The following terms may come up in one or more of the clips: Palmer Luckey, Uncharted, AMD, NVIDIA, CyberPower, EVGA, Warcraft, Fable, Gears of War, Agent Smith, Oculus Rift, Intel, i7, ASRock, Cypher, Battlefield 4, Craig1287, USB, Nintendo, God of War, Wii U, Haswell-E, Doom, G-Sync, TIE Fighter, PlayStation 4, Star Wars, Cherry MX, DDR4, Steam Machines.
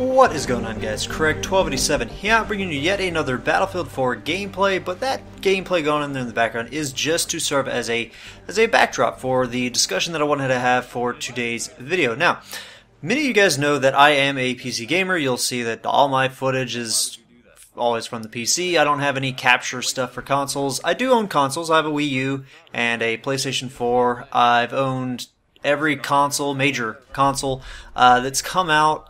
What is going on, guys? Craig1287 here, bringing you yet another Battlefield 4 gameplay, but that gameplay going on there in the background is just to serve as a backdrop for the discussion that I wanted to have for today's video. Now, many of you guys know that I am a PC gamer. You'll see that all my footage is always from the PC. I don't have any capture stuff for consoles. I do own consoles. I have a Wii U and a PlayStation 4. I've owned every console, major console, that's come out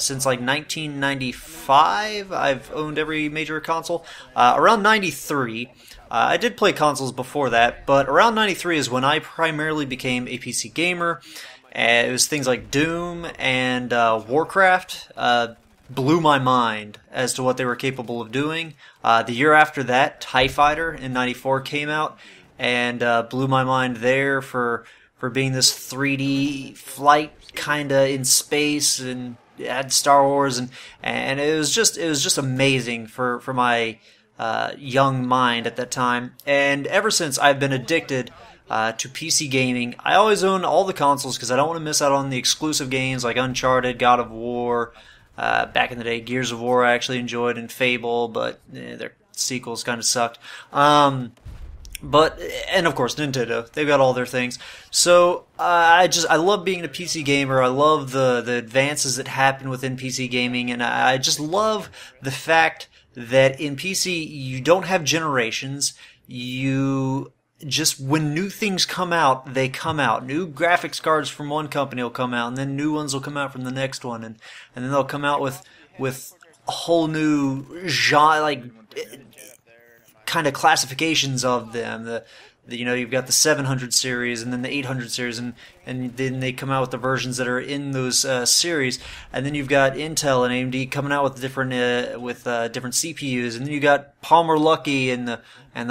since like 1995. I've owned every major console. Around 93, I did play consoles before that, but around 93 is when I primarily became a PC gamer. It was things like Doom and Warcraft. Blew my mind as to what they were capable of doing. The year after that, TIE Fighter in 94 came out, and blew my mind there for being this 3D flight kinda in space, and it had Star Wars, and it was just amazing for my young mind at that time. And ever since, I've been addicted to PC gaming. I always own all the consoles because I don't want to miss out on the exclusive games like Uncharted, God of War. Back in the day, Gears of War I actually enjoyed, and Fable, but their sequels kind of sucked. And of course Nintendo, they've got all their things. So I love being a PC gamer. I love the advances that happen within PC gaming, and I just love the fact that in PC you don't have generations. You just, when new things come out, they come out. New graphics cards from one company will come out, and then new ones will come out from the next one, and then they'll come out with a whole new genre, like kind of classifications of them. You know, you've got the 700 series and then the 800 series, and then they come out with the versions that are in those series. And then you've got Intel and AMD coming out with different CPUs, and then you got Palmer Luckey and the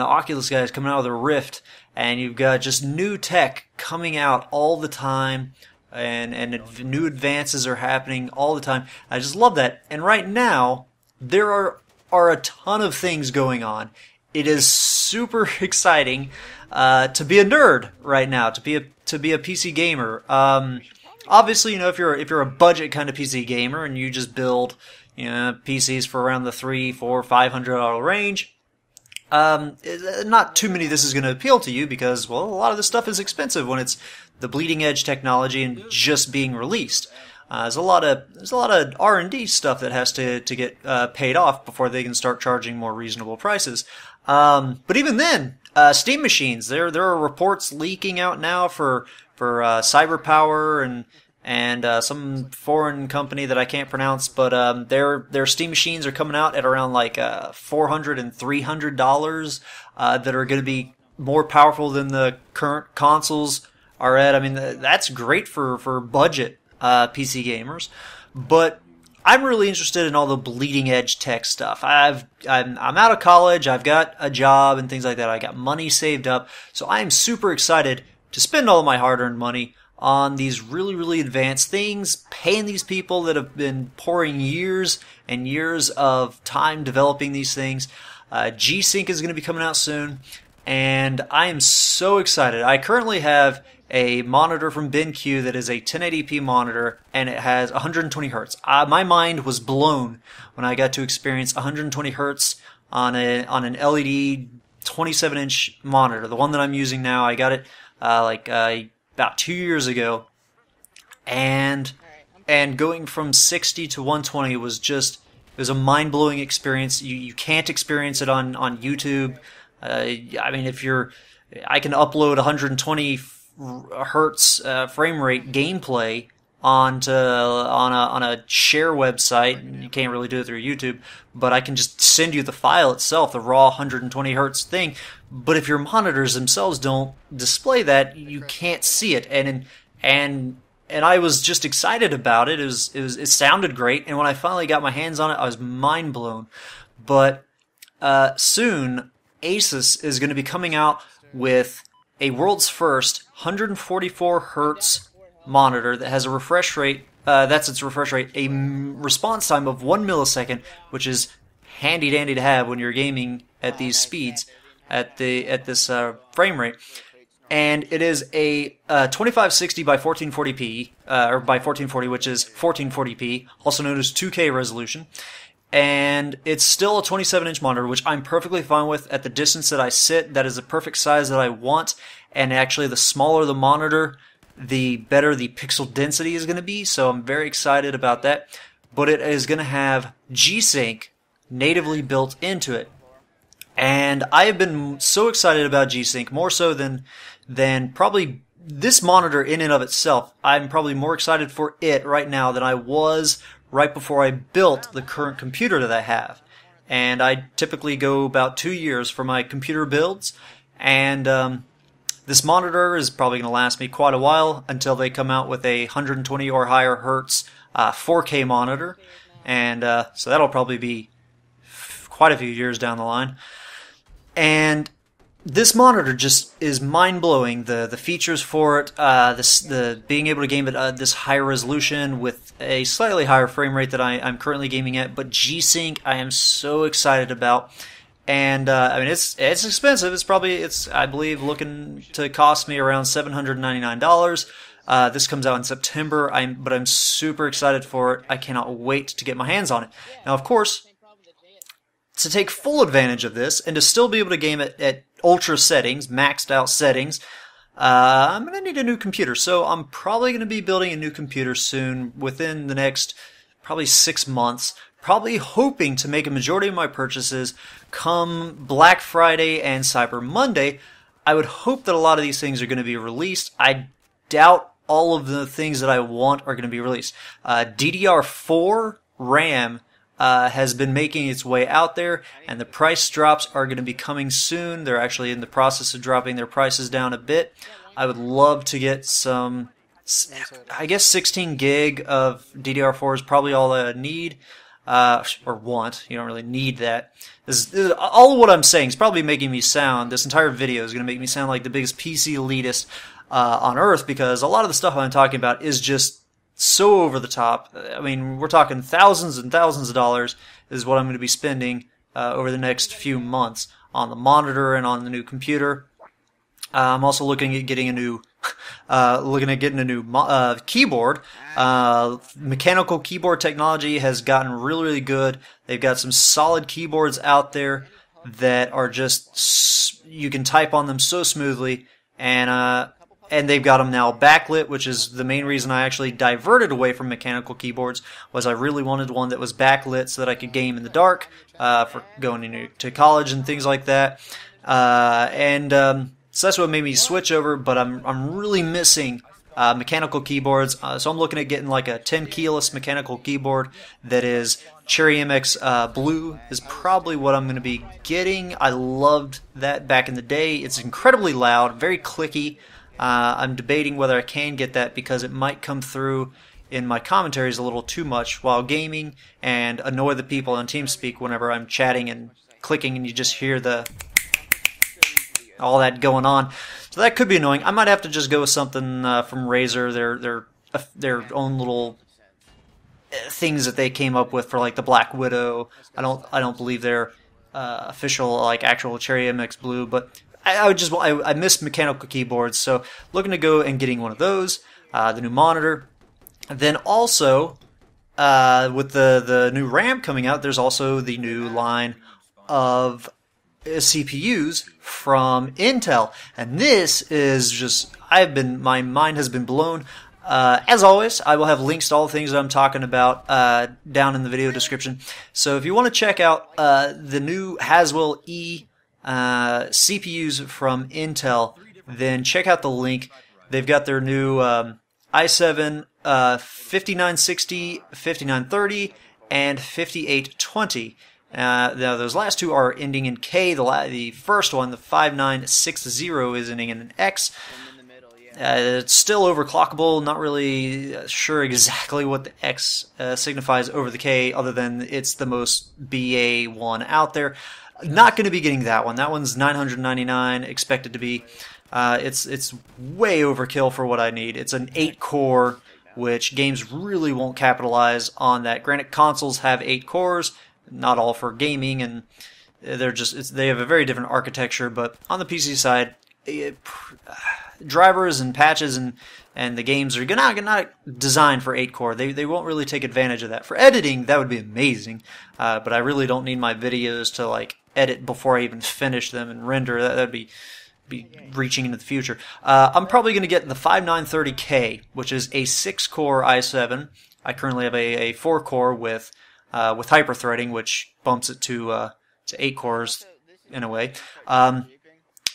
Oculus guys coming out with the Rift, and you've got just new tech coming out all the time, and new advances are happening all the time. I just love that. And right now there are a ton of things going on. It is super exciting to be a nerd right now, to be a PC gamer. Obviously, you know, if you're a budget kind of PC gamer and you just build, you know, PCs for around the $300, $400, $500 range, not too many of this is going to appeal to you because, well, a lot of this stuff is expensive when it's the bleeding edge technology and just being released. There's a lot of R&D stuff that has to get paid off before they can start charging more reasonable prices. But even then, Steam Machines, there are reports leaking out now for CyberPower and some foreign company that I can't pronounce, but their Steam Machines are coming out at around like $400 and $300 that are going to be more powerful than the current consoles are at. I mean, that's great for budget PC gamers, but I'm really interested in all the bleeding edge tech stuff. I'm out of college. I've got a job and things like that. I got money saved up, so I am super excited to spend all of my hard-earned money on these really, really advanced things, paying these people that have been pouring years and years of time developing these things. G-Sync is going to be coming out soon, and I am so excited. I currently have a monitor from BenQ that is a 1080p monitor, and it has 120 hertz. My mind was blown when I got to experience 120 hertz on an LED 27-inch monitor. The one that I'm using now, I got it about 2 years ago, and going from 60 to 120 was just, it was a mind-blowing experience. You can't experience it on YouTube. I mean, I can upload 120 hertz frame rate gameplay on a share website. You can't really do it through YouTube, but I can just send you the file itself, the raw 120 hertz thing. But if your monitors themselves don't display that, you can't see it. And I was just excited about it. It sounded great, and when I finally got my hands on it, I was mind blown. But soon Asus is going to be coming out with a world's first 144 hertz monitor that has a refresh rate, that's its refresh rate, a response time of 1 millisecond, which is handy dandy to have when you're gaming at these speeds, at this frame rate. and it is a 2560 by 1440p, or by 1440, which is 1440p, also known as 2K resolution. And it's still a 27-inch monitor, which I'm perfectly fine with at the distance that I sit. That is the perfect size that I want. And actually, the smaller the monitor, the better the pixel density is going to be. So I'm very excited about that. But it is going to have G-Sync natively built into it. And I have been so excited about G-Sync, more so than probably this monitor in and of itself. I'm probably more excited for it right now than I was right before I built the current computer that I have. And I typically go about 2 years for my computer builds, and this monitor is probably going to last me quite a while until they come out with a 120 or higher hertz 4K monitor, and so that'll probably be quite a few years down the line. And this monitor just is mind-blowing. The features for it, the being able to game at this high resolution with a slightly higher frame rate that I'm currently gaming at, but G-Sync I am so excited about. And I mean, it's expensive. It's probably I believe looking to cost me around $799. This comes out in September. But I'm super excited for it. I cannot wait to get my hands on it. Now, of course, to take full advantage of this and to still be able to game at ultra settings, maxed out settings, I'm going to need a new computer. So I'm probably going to be building a new computer soon, within the next probably 6 months, probably hoping to make a majority of my purchases come Black Friday and Cyber Monday. I would hope that a lot of these things are going to be released. I doubt all of the things that I want are going to be released. DDR4 RAM has been making its way out there, and the price drops are going to be coming soon. They're actually in the process of dropping their prices down a bit. I would love to get some, I guess 16 gig of DDR4 is probably all I need, or want. You don't really need that. This is all of what I'm saying is probably making me sound, this entire video is going to make me sound like the biggest PC elitist on earth, because a lot of the stuff I'm talking about is just so over the top. I mean, we're talking thousands and thousands of dollars is what I'm going to be spending over the next few months on the monitor and on the new computer. I'm also looking at getting a new keyboard. Mechanical keyboard technology has gotten really, really good. They've got some solid keyboards out there that are just, you can type on them so smoothly, and they've got them now backlit, which is the main reason I actually diverted away from mechanical keyboards, was I really wanted one that was backlit so that I could game in the dark for going to college and things like that. So that's what made me switch over, but I'm really missing mechanical keyboards, so I'm looking at getting like a 10-keyless mechanical keyboard that is Cherry MX blue is probably what I'm going to be getting. I loved that back in the day. It's incredibly loud, very clicky. I'm debating whether I can get that because it might come through in my commentaries a little too much while gaming and annoy the people on TeamSpeak whenever I'm chatting and clicking and you just hear all that going on. So that could be annoying. I might have to just go with something from Razer, their own little things that they came up with for like the Black Widow. I don't believe they're official, like actual Cherry MX blue, but I miss mechanical keyboards, so looking to go and getting one of those, the new monitor. Then also, with the new RAM coming out, there's also the new line of CPUs from Intel, and this is just, my mind has been blown. As always, I will have links to all the things that I'm talking about down in the video description. So if you want to check out the new Haswell-E CPUs from Intel, then check out the link. They've got their new i7 5960, 5930, and 5820. Now those last two are ending in K. The first one, the 5960, is ending in an X. It's still overclockable. Not really sure exactly what the X signifies over the K, other than it's the most BA one out there. Not going to be getting that one. That one's $999 expected to be. It's way overkill for what I need. It's an 8-core, which games really won't capitalize on that. Granted, consoles have 8 cores, not all for gaming, and they have a very different architecture. But on the PC side, drivers and patches and the games are not designed for 8-core. They won't really take advantage of that. For editing, that would be amazing, but I really don't need my videos to like edit before I even finish them and render. That'd be reaching into the future. I'm probably going to get the 5930K, which is a 6-core i7. I currently have a 4-core with hyper-threading, which bumps it to 8 cores in a way.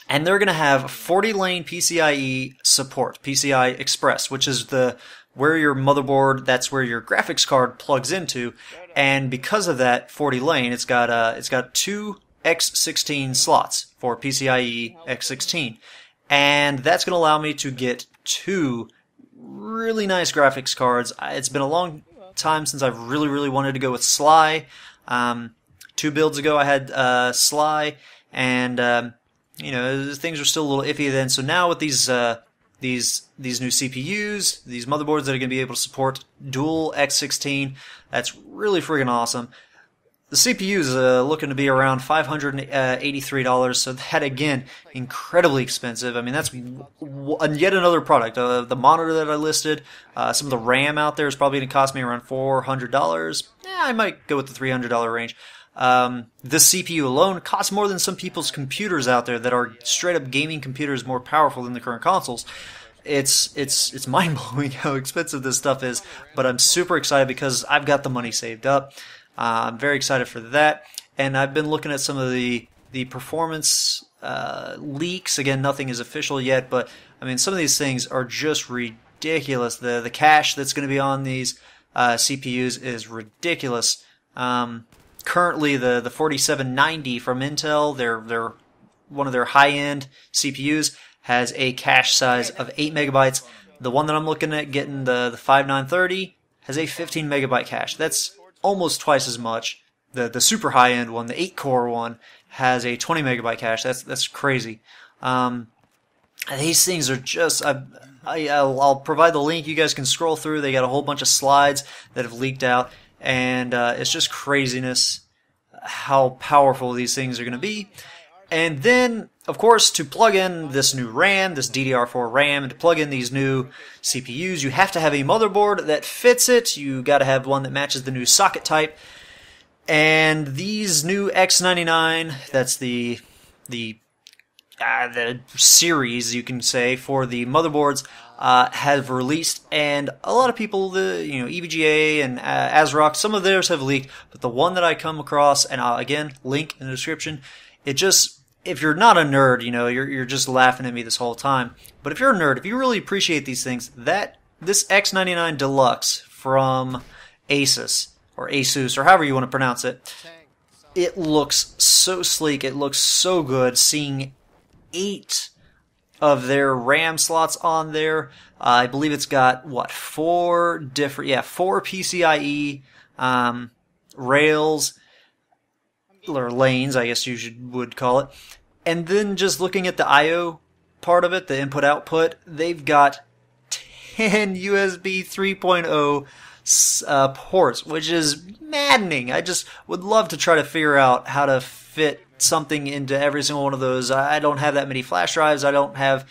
And they're going to have 40-lane PCIe support, PCI Express, which is where your motherboard, that's where your graphics card plugs into. And because of that 40-lane, it's got 2 X16 slots for PCIe X16, and that's going to allow me to get 2 really nice graphics cards. It's been a long time since I've really wanted to go with Sly. 2 builds ago, I had Sly, and you know, things were still a little iffy then. So now with these new CPUs, these motherboards that are going to be able to support dual X16, that's really friggin' awesome. The CPU is looking to be around $583, so that, again, incredibly expensive. I mean, that's yet another product. The monitor that I listed, some of the RAM out there is probably going to cost me around $400. Yeah, I might go with the $300 range. This CPU alone costs more than some people's computers out there that are straight-up gaming computers more powerful than the current consoles. It's mind-blowing how expensive this stuff is, but I'm super excited because I've got the money saved up. I'm very excited for that, and I've been looking at some of the performance leaks. Again, nothing is official yet, but I mean, some of these things are just ridiculous. The cache that's going to be on these CPUs is ridiculous. Currently, the 4790 from Intel, they're one of their high-end CPUs, has a cache size of 8 MB. The one that I'm looking at getting, the 5930, has a 15 MB cache. That's almost twice as much. The super high-end one, the 8-core one, has a 20 MB cache. That's crazy. These things are just... I'll provide the link. You guys can scroll through. They got a whole bunch of slides that have leaked out, and it's just craziness how powerful these things are going to be. And then, of course, to plug in this new RAM, this DDR4 RAM, and to plug in these new CPUs, you have to have a motherboard that fits it. You got to have one that matches the new socket type. And these new X99, that's the series, you can say, for the motherboards, have released, and a lot of people, EVGA and ASRock, some of theirs have leaked, but the one that I come across, and I'll again link in the description, it just... If you're not a nerd, you're just laughing at me this whole time. But if you're a nerd, if you really appreciate these things, this X99 Deluxe from Asus, or however you want to pronounce it, it looks so sleek, it looks so good. Seeing 8 of their RAM slots on there, I believe it's got 4 PCIe rails, or lanes, I guess would call it. And then just looking at the I/O part of it, the input-output, they've got 10 USB 3.0 ports, which is maddening. I just would love to try to figure out how to fit something into every single one of those. I don't have that many flash drives. I don't have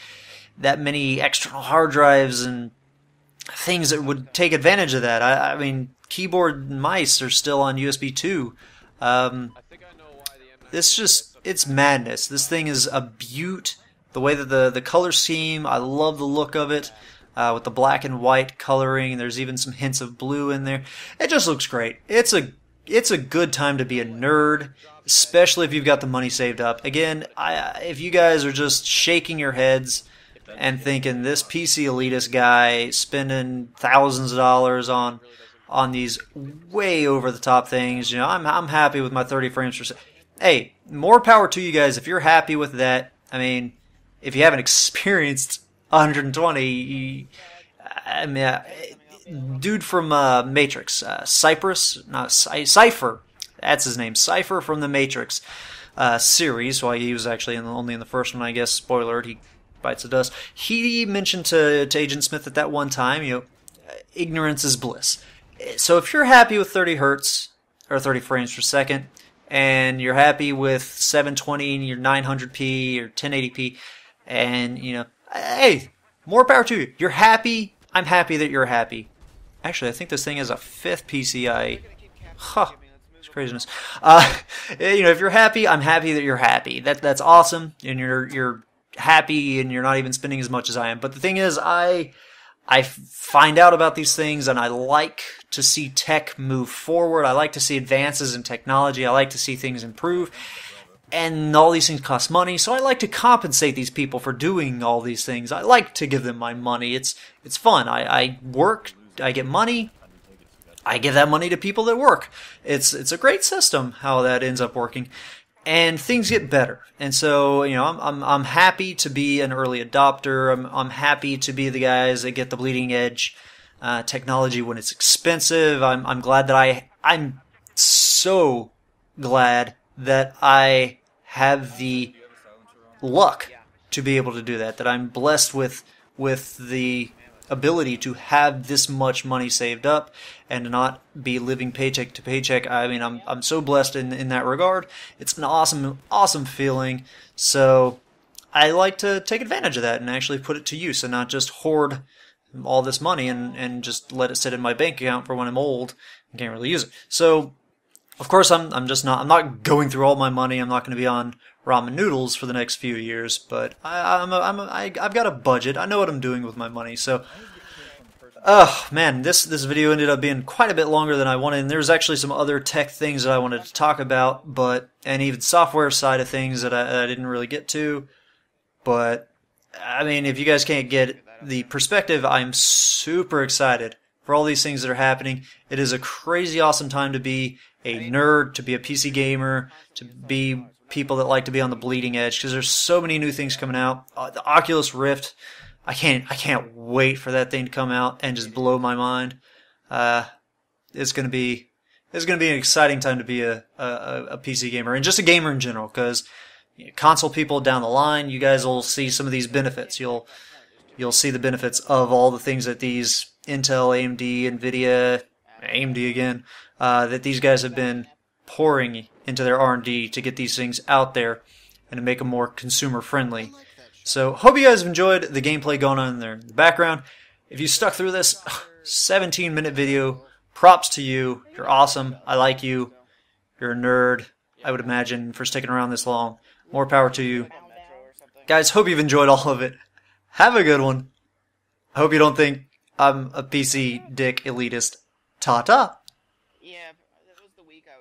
that many external hard drives and things that would take advantage of that. I mean, keyboard and mice are still on USB 2. It's madness. This thing is a beaut. The way that the color scheme, I love the look of it, with the black and white coloring. There's even some hints of blue in there. It just looks great. It's a good time to be a nerd, especially if you've got the money saved up. Again, if you guys are just shaking your heads and thinking this PC elitist guy spending thousands of dollars on these way over the top things, I'm happy with my 30 frames per second. Hey, more power to you guys if you're happy with that. I mean, if you haven't experienced 120, I mean, dude from Matrix, Cypher, that's his name, Cypher from the Matrix series. Well, he was actually only in the first one, I guess. Spoiler, he bites the dust. He mentioned to Agent Smith at that one time, ignorance is bliss. So if you're happy with 30 hertz, or 30 frames per second, and you're happy with 720 and your 900p or 1080p, And, you know, hey, more power to you. You're happy. I'm happy that you're happy. Actually, I think this thing has a fifth PCIe. Huh. It's craziness. You know, if you're happy, I'm happy that you're happy. That's awesome. And you're happy and you're not even spending as much as I am. But the thing is, I find out about these things, and I like to see tech move forward. I like to see advances in technology. I like to see things improve. And all these things cost money, so I like to compensate these people for doing all these things. I like to give them my money. It's fun. I work, I get money, I give that money to people that work. It's a great system how that ends up working. And things get better. And so, you know, I'm happy to be an early adopter. I'm happy to be the guys that get the bleeding edge technology when it's expensive. I'm glad that I'm so glad that I have the luck to be able to do that. That I'm blessed with the ability to have this much money saved up and not be living paycheck to paycheck. I mean, I'm so blessed in that regard. It's an awesome feeling. So I like to take advantage of that and actually put it to use and not just hoard all this money and just let it sit in my bank account for when I'm old and can't really use it. So of course I'm not going through all my money. I'm not going to be on ramen noodles for the next few years, but I've got a budget. I know what I'm doing with my money. So, oh man, this video ended up being quite a bit longer than I wanted, and there's actually some other tech things that I wanted to talk about, but, and even software side of things that I didn't really get to, but, I mean, if you guys can't get the perspective, I'm super excited for all these things that are happening. It is a crazy awesome time to be a nerd, to be a PC gamer, to be people that like to be on the bleeding edge, because there's so many new things coming out. The Oculus Rift, I can't wait for that thing to come out and just blow my mind. It's gonna be an exciting time to be a PC gamer and just a gamer in general, because console people down the line, you guys will see some of these benefits. You'll see the benefits of all the things that these Intel, AMD, Nvidia, AMD again, that these guys have been pouring into their R&D to get these things out there and to make them more consumer friendly. So hope you guys have enjoyed the gameplay going on in there in the background. If you stuck through this 17-minute video, props to you. You're awesome. I like you. You're a nerd, I would imagine, for sticking around this long. More power to you. Guys, hope you've enjoyed all of it. Have a good one. I hope you don't think I'm a PC dick elitist. Ta-ta.